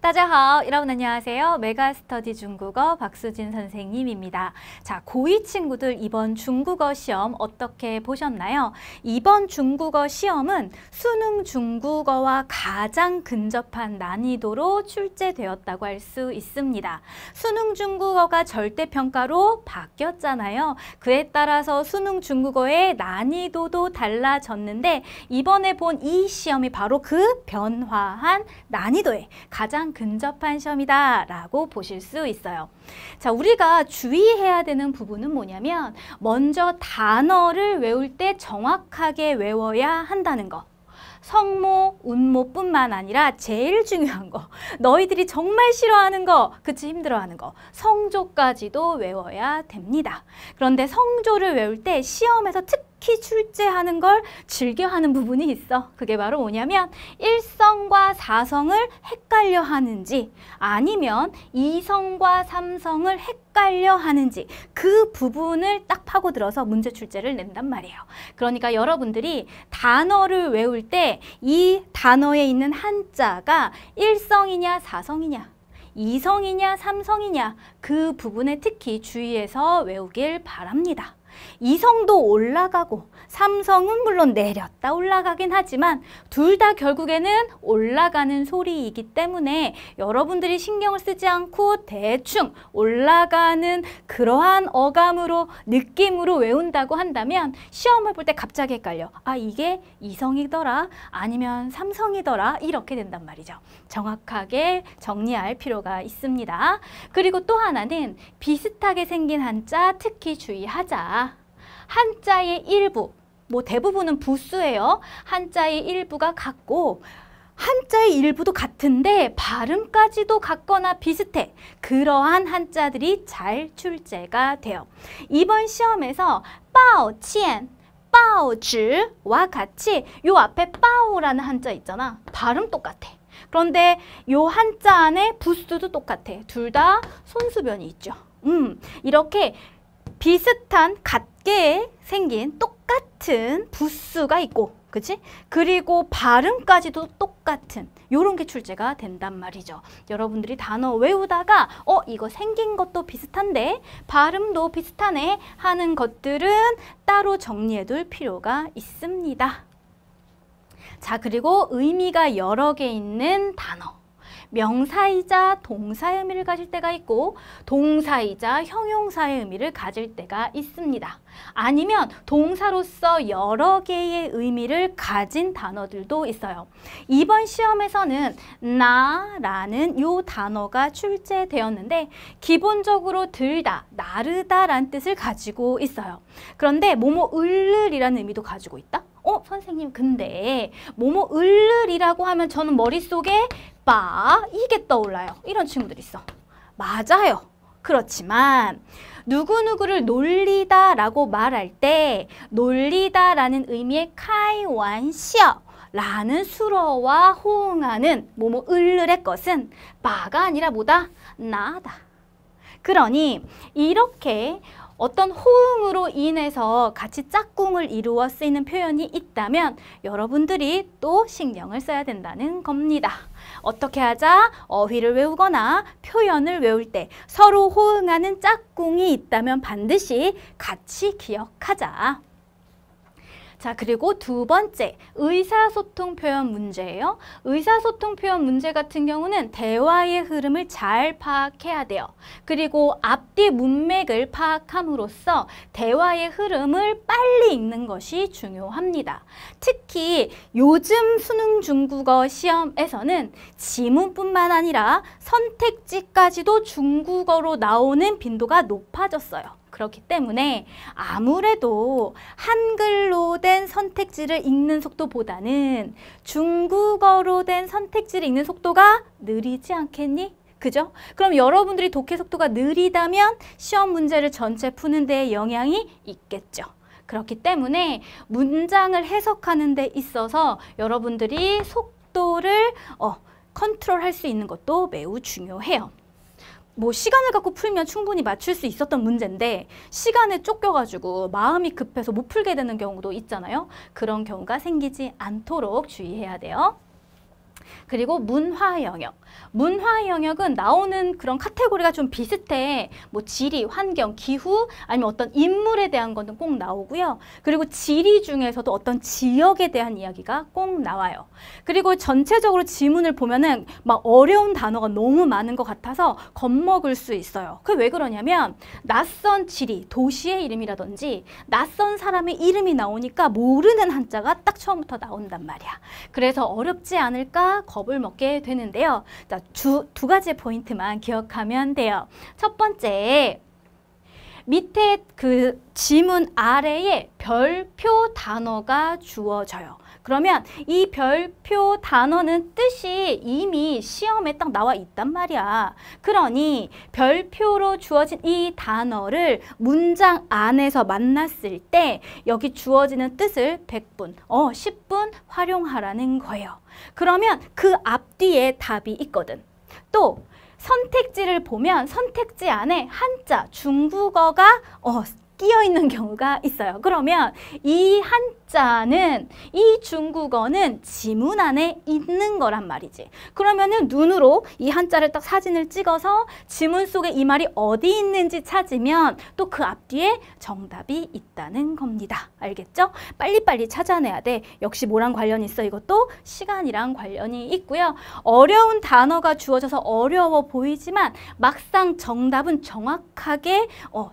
大家好, 여러분 안녕하세요. 메가스터디 중국어 박수진 선생님입니다. 자, 고2 친구들 이번 중국어 시험 어떻게 보셨나요? 이번 중국어 시험은 수능 중국어와 가장 근접한 난이도로 출제되었다고 할 수 있습니다. 수능 중국어가 절대평가로 바뀌었잖아요. 그에 따라서 수능 중국어의 난이도도 달라졌는데 이번에 본 이 시험이 바로 그 변화한 난이도에 가장 근접한 시험이다 라고 보실 수 있어요. 자, 우리가 주의해야 되는 부분은 뭐냐면 먼저 단어를 외울 때 정확하게 외워야 한다는 것. 성모, 운모뿐만 아니라 제일 중요한 거, 너희들이 정말 싫어하는 거, 그치 힘들어하는 거, 성조까지도 외워야 됩니다. 그런데 성조를 외울 때 시험에서 특히 출제하는 걸 즐겨하는 부분이 있어. 그게 바로 뭐냐면 1성과 4성을 헷갈려 하는지 아니면 2성과 3성을 헷갈려 하는지 그 부분을 딱 파고들어서 문제 출제를 낸단 말이에요. 그러니까 여러분들이 단어를 외울 때 이 단어에 있는 한자가 1성이냐 4성이냐 2성이냐 3성이냐 그 부분에 특히 주의해서 외우길 바랍니다. 2성도 올라가고 3성은 물론 내렸다 올라가긴 하지만 둘 다 결국에는 올라가는 소리이기 때문에 여러분들이 신경을 쓰지 않고 대충 올라가는 그러한 어감으로 느낌으로 외운다고 한다면 시험을 볼 때 갑자기 헷갈려. 아, 이게 2성이더라 아니면 3성이더라 이렇게 된단 말이죠. 정확하게 정리할 필요가 있습니다. 그리고 또 하나는 비슷하게 생긴 한자 특히 주의하자. 한자의 일부, 뭐 대부분은 부수예요. 한자의 일부가 같고 한자의 일부도 같은데 발음까지도 같거나 비슷해. 그러한 한자들이 잘 출제가 돼요. 이번 시험에서 빠오첸, 빠오즈와 같이 요 앞에 빠오라는 한자 있잖아. 발음 똑같아. 그런데 요 한자 안에 부수도 똑같아. 둘 다 손수변이 있죠. 이렇게 비슷한 같게 생긴 똑같은 부수가 있고, 그치? 그리고 발음까지도 똑같은 요런 게 출제가 된단 말이죠. 여러분들이 단어 외우다가 이거 생긴 것도 비슷한데 발음도 비슷하네 하는 것들은 따로 정리해둘 필요가 있습니다. 자, 그리고 의미가 여러 개 있는 단어. 명사이자 동사의 의미를 가질 때가 있고 동사이자 형용사의 의미를 가질 때가 있습니다. 아니면 동사로서 여러 개의 의미를 가진 단어들도 있어요. 이번 시험에서는 나라는 요 단어가 출제되었는데 기본적으로 들다, 나르다란 뜻을 가지고 있어요. 그런데 뭐뭐 을을이라는 의미도 가지고 있다? 선생님 근데 뭐뭐 을을이라고 하면 저는 머릿속에 빠 이게 떠올라요. 이런 친구들 있어. 맞아요. 그렇지만 누구누구를 놀리다 라고 말할 때 놀리다 라는 의미의 카이완시어 라는 수로와 호응하는 뭐뭐 을을의 것은 빠가 아니라 뭐다? 나다. 그러니 이렇게 어떤 호응으로 인해서 같이 짝꿍을 이루어 쓰이는 표현이 있다면 여러분들이 또 신경을 써야 된다는 겁니다. 어떻게 하자? 어휘를 외우거나 표현을 외울 때 서로 호응하는 짝꿍이 있다면 반드시 같이 기억하자. 자, 그리고 두 번째, 의사소통 표현 문제예요. 의사소통 표현 문제 같은 경우는 대화의 흐름을 잘 파악해야 돼요. 그리고 앞뒤 문맥을 파악함으로써 대화의 흐름을 빨리 읽는 것이 중요합니다. 특히 요즘 수능 중국어 시험에서는 지문뿐만 아니라 선택지까지도 중국어로 나오는 빈도가 높아졌어요. 그렇기 때문에 아무래도 한글로 된 선택지를 읽는 속도보다는 중국어로 된 선택지를 읽는 속도가 느리지 않겠니? 그죠? 그럼 여러분들이 독해 속도가 느리다면 시험 문제를 전체 푸는 데에 영향이 있겠죠. 그렇기 때문에 문장을 해석하는 데 있어서 여러분들이 속도를 컨트롤할 수 있는 것도 매우 중요해요. 뭐 시간을 갖고 풀면 충분히 맞출 수 있었던 문제인데 시간에 쫓겨가지고 마음이 급해서 못 풀게 되는 경우도 있잖아요. 그런 경우가 생기지 않도록 주의해야 돼요. 그리고 문화 영역. 문화 영역은 나오는 그런 카테고리가 좀 비슷해. 뭐 지리, 환경, 기후 아니면 어떤 인물에 대한 것은 꼭 나오고요. 그리고 지리 중에서도 어떤 지역에 대한 이야기가 꼭 나와요. 그리고 전체적으로 지문을 보면은 막 어려운 단어가 너무 많은 것 같아서 겁먹을 수 있어요. 그게 왜 그러냐면 낯선 지리, 도시의 이름이라든지 낯선 사람의 이름이 나오니까 모르는 한자가 딱 처음부터 나온단 말이야. 그래서 어렵지 않을까 겁을 먹게 되는데요. 자, 두 가지 포인트만 기억하면 돼요. 첫 번째, 밑에 그 지문 아래에 별표 단어가 주어져요. 그러면 이 별표 단어는 뜻이 이미 시험에 딱 나와 있단 말이야. 그러니 별표로 주어진 이 단어를 문장 안에서 만났을 때 여기 주어지는 뜻을 100분, 10분 활용하라는 거예요. 그러면 그 앞뒤에 답이 있거든. 또 선택지를 보면 선택지 안에 한자, 중국어가 끼어 있는 경우가 있어요. 그러면 이 한자는, 이 중국어는 지문 안에 있는 거란 말이지. 그러면은 눈으로 이 한자를 딱 사진을 찍어서 지문 속에 이 말이 어디 있는지 찾으면 또 그 앞뒤에 정답이 있다는 겁니다. 알겠죠? 빨리빨리 찾아내야 돼. 역시 뭐랑 관련이 있어? 이것도 시간이랑 관련이 있고요. 어려운 단어가 주어져서 어려워 보이지만 막상 정답은 정확하게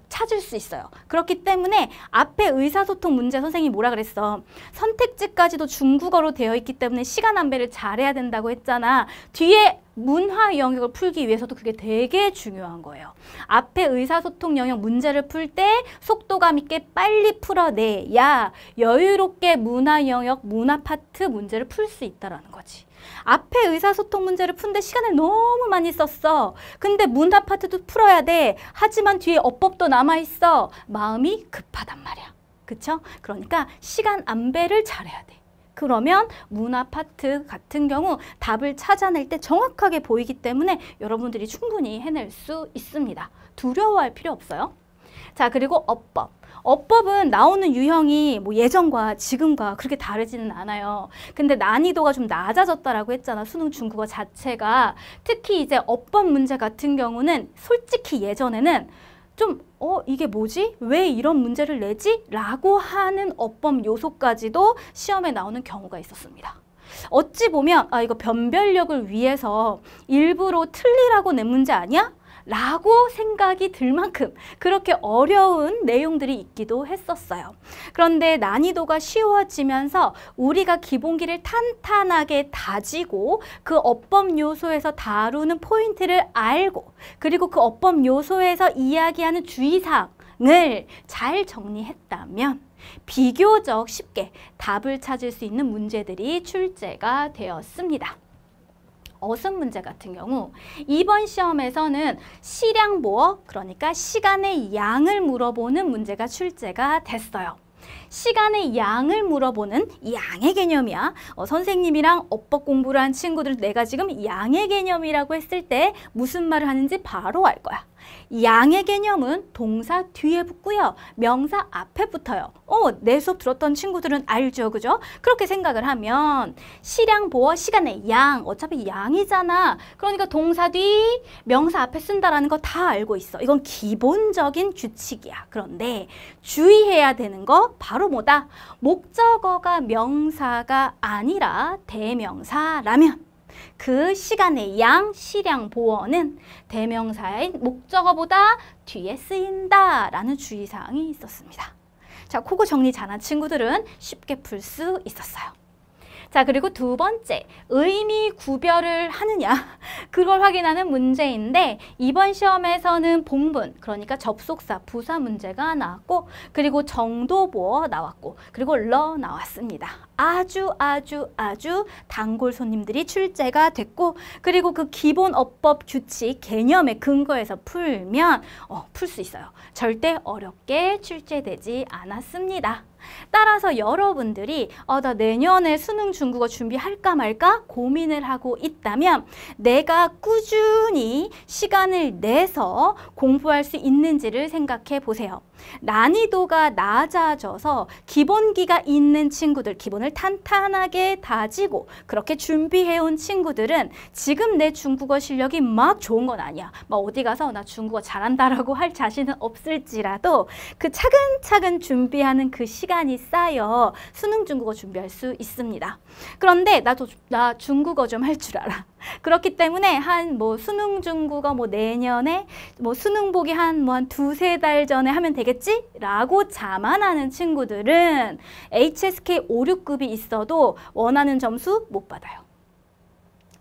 찾을 수 있어요. 그렇기 때문에 앞에 의사소통 문제 선생님이 뭐라 그랬어? 선택지까지도 중국어로 되어 있기 때문에 시간 안배를 잘해야 된다고 했잖아. 뒤에 문화 영역을 풀기 위해서도 그게 되게 중요한 거예요. 앞에 의사소통 영역 문제를 풀 때 속도감 있게 빨리 풀어내야 여유롭게 문화 영역, 문화 파트 문제를 풀 수 있다라는 거지. 앞에 의사소통 문제를 푼데 시간을 너무 많이 썼어. 근데 문화 파트도 풀어야 돼. 하지만 뒤에 어법도 남아있어. 마음이 급하단 말이야. 그쵸? 그러니까 시간 안배를 잘해야 돼. 그러면 문화 파트 같은 경우 답을 찾아낼 때 정확하게 보이기 때문에 여러분들이 충분히 해낼 수 있습니다. 두려워할 필요 없어요. 자, 그리고 어법. 어법은 나오는 유형이 뭐 예전과 지금과 그렇게 다르지는 않아요. 근데 난이도가 좀 낮아졌다라고 했잖아. 수능 중국어 자체가. 특히 이제 어법 문제 같은 경우는 솔직히 예전에는 좀 이게 뭐지? 왜 이런 문제를 내지? 라고 하는 어법 요소까지도 시험에 나오는 경우가 있었습니다. 어찌 보면 이거 변별력을 위해서 일부러 틀리라고 낸 문제 아니야? 라고 생각이 들 만큼 그렇게 어려운 내용들이 있기도 했었어요. 그런데 난이도가 쉬워지면서 우리가 기본기를 탄탄하게 다지고 그 어법 요소에서 다루는 포인트를 알고 그리고 그 어법 요소에서 이야기하는 주의사항을 잘 정리했다면 비교적 쉽게 답을 찾을 수 있는 문제들이 출제가 되었습니다. 어순 문제 같은 경우 이번 시험에서는 시량보어, 그러니까 시간의 양을 물어보는 문제가 출제가 됐어요. 시간의 양을 물어보는 양의 개념이야. 선생님이랑 어법 공부를 한 친구들 내가 지금 양의 개념이라고 했을 때 무슨 말을 하는지 바로 알 거야. 양의 개념은 동사 뒤에 붙고요. 명사 앞에 붙어요. 내 수업 들었던 친구들은 알죠. 그죠? 그렇게 생각을 하면 시량, 보어, 시간의 양. 어차피 양이잖아. 그러니까 동사 뒤, 명사 앞에 쓴다라는 거 다 알고 있어. 이건 기본적인 규칙이야. 그런데 주의해야 되는 거 바로 뭐다? 목적어가 명사가 아니라 대명사라면 그 시간의 양, 시량, 보어는 대명사인 목적어보다 뒤에 쓰인다라는 주의사항이 있었습니다. 자, 그거 정리 잘한 친구들은 쉽게 풀 수 있었어요. 자, 그리고 두 번째, 의미 구별을 하느냐 그걸 확인하는 문제인데 이번 시험에서는 봉분, 그러니까 접속사, 부사 문제가 나왔고 그리고 정도보어 나왔고 그리고 러 나왔습니다. 아주 단골 손님들이 출제가 됐고 그리고 그 기본 어법 규칙 개념에 근거해서 풀면 풀 수 있어요. 절대 어렵게 출제되지 않았습니다. 따라서 여러분들이 나 내년에 수능 중국어 준비할까 말까 고민을 하고 있다면 내가 꾸준히 시간을 내서 공부할 수 있는지를 생각해 보세요. 난이도가 낮아져서 기본기가 있는 친구들, 기본을 탄탄하게 다지고 그렇게 준비해온 친구들은 지금 내 중국어 실력이 막 좋은 건 아니야. 막 어디 가서 나 중국어 잘한다라고 할 자신은 없을지라도 그 차근차근 준비하는 그 시간이 쌓여 수능 중국어 준비할 수 있습니다. 그런데 나 중국어 좀 할 줄 알아. 그렇기 때문에 한 뭐 수능 중국어 뭐 내년에 뭐 수능 보기 한 두세 달 전에 하면 되겠지? 라고 자만하는 친구들은 HSK 5,6급이 있어도 원하는 점수 못 받아요.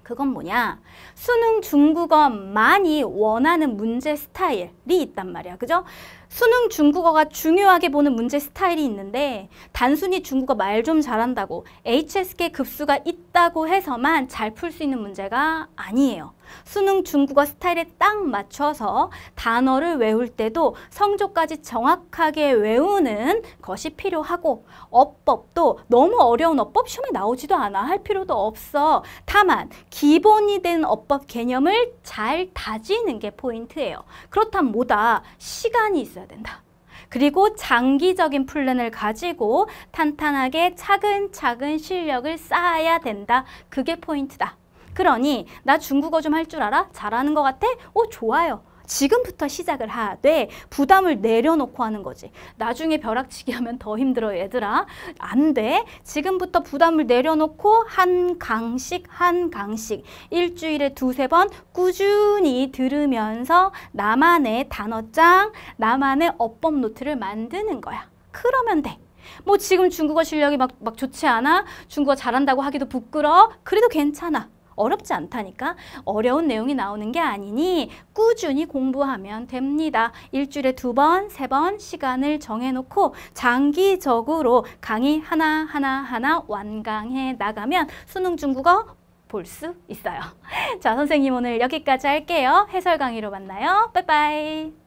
그건 뭐냐? 수능 중국어만이 원하는 문제 스타일이 있단 말이야. 그죠? 수능 중국어가 중요하게 보는 문제 스타일이 있는데 단순히 중국어 말 좀 잘한다고 HSK 급수가 있다고 해서만 잘 풀 수 있는 문제가 아니에요. 수능 중국어 스타일에 딱 맞춰서 단어를 외울 때도 성조까지 정확하게 외우는 것이 필요하고 어법도 너무 어려운 어법 시험에 나오지도 않아. 할 필요도 없어. 다만 기본이 된 어법 개념을 잘 다지는 게 포인트예요. 그렇다면 뭐다? 시간이 있어야 된다. 그리고 장기적인 플랜을 가지고 탄탄하게 차근차근 실력을 쌓아야 된다. 그게 포인트다. 그러니 나 중국어 좀 할 줄 알아? 잘하는 것 같아? 오, 좋아요. 지금부터 시작을 하되 부담을 내려놓고 하는 거지. 나중에 벼락치기 하면 더 힘들어 얘들아. 안 돼. 지금부터 부담을 내려놓고 한 강씩 한 강씩 일주일에 두세 번 꾸준히 들으면서 나만의 단어장, 나만의 어법 노트를 만드는 거야. 그러면 돼. 뭐 지금 중국어 실력이 막 좋지 않아? 중국어 잘한다고 하기도 부끄러워? 그래도 괜찮아. 어렵지 않다니까. 어려운 내용이 나오는 게 아니니 꾸준히 공부하면 됩니다. 일주일에 두 번, 세 번 시간을 정해놓고 장기적으로 강의 하나 완강해 나가면 수능 중국어 볼 수 있어요. 자, 선생님 오늘 여기까지 할게요. 해설 강의로 만나요. 빠이빠이.